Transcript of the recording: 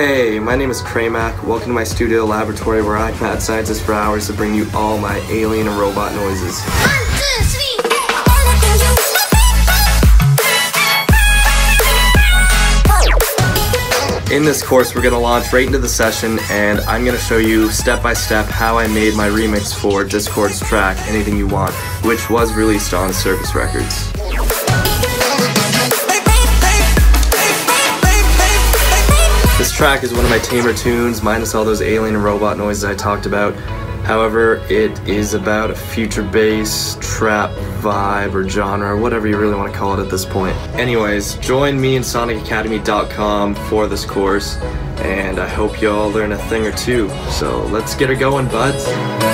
Hey, my name is Raymak. Welcome to my studio laboratory where I'm mad scientist for hours to bring you all my alien and robot noises. In this course, we're gonna launch right into the session, and I'm gonna show you step by step how I made my remix for Discord's track, Anything You Want, which was released on Circus Records. This track is one of my tamer tunes, minus all those alien and robot noises I talked about. However, it is about a future bass, trap vibe, or genre, whatever you really want to call it at this point. Anyways, join me in sonicacademy.com for this course, and I hope y'all learn a thing or two. So let's get her going, buds.